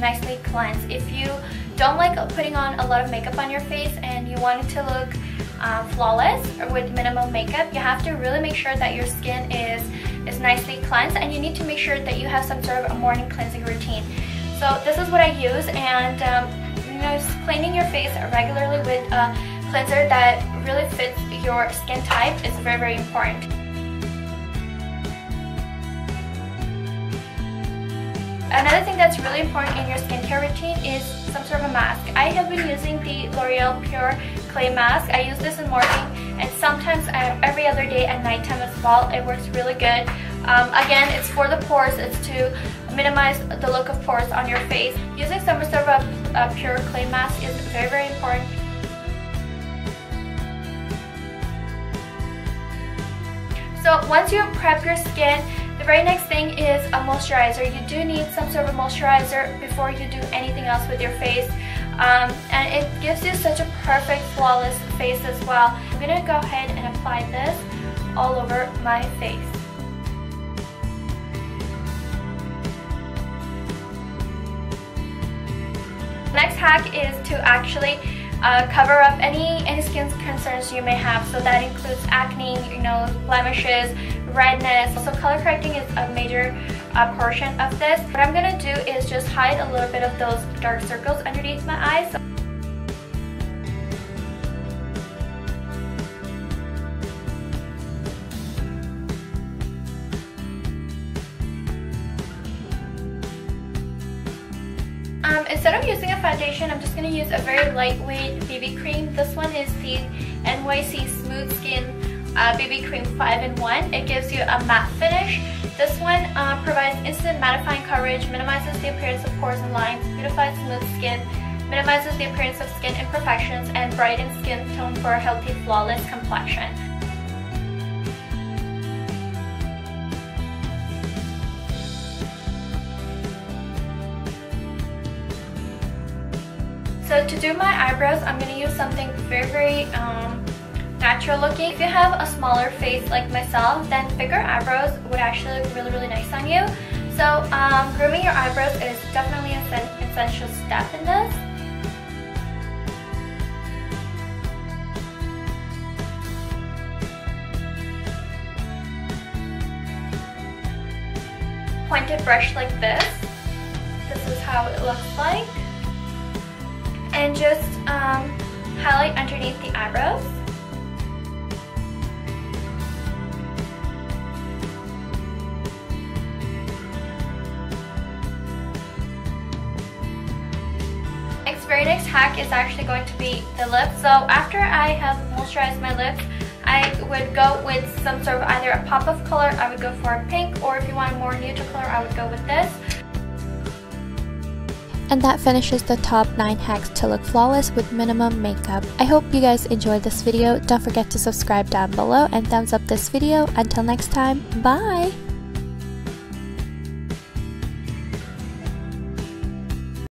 nicely cleanse. If you don't like putting on a lot of makeup on your face and you want it to look flawless or with minimal makeup, you have to really make sure that your skin is nicely cleansed, and you need to make sure that you have some sort of a morning cleansing routine. So this is what I use, and you know, just cleaning your face regularly with a cleanser that really fits your skin type is very, very important. Another thing that's really important in your skincare routine is some sort of a mask. I have been using the L'Oreal Pure Clay Mask. I use this in the morning and sometimes every other day at nighttime as well. It works really good. Again, it's for the pores. It's to minimize the look of pores on your face. Using some sort of a pure clay mask is very, very important. So once you prep your skin, the very next thing is a moisturizer. You do need some sort of moisturizer before you do anything else with your face. And it gives you such a perfect, flawless face as well. I'm going to go ahead and apply this all over my face. Next hack is to actually cover up any skin concerns you may have. So that includes acne, you know, blemishes, redness. So color correcting is a major portion of this. What I'm going to do is just hide a little bit of those dark circles underneath my eyes. Instead of using a foundation, I'm just going to use a very lightweight BB cream. This one is the NYC Smooth Skin BB Cream 5-in-1. It gives you a matte finish. This one provides instant mattifying coverage, minimizes the appearance of pores and lines, beautifies smooth skin, minimizes the appearance of skin imperfections, and brightens skin tone for a healthy, flawless complexion. So to do my eyebrows, I'm going to use something very, very natural looking. If you have a smaller face like myself, then bigger eyebrows would actually look really, really nice on you. So grooming your eyebrows is definitely an essential step in this. Pointed brush like this. This is how it looks like. And just highlight underneath the eyebrows. Next, very next hack is actually going to be the lips. So after I have moisturized my lips, I would go with some sort of either a pop of color. I would go for a pink, or if you want a more neutral color, I would go with this. And that finishes the top 9 hacks to look flawless with minimum makeup. I hope you guys enjoyed this video. Don't forget to subscribe down below and thumbs up this video. Until next time, bye!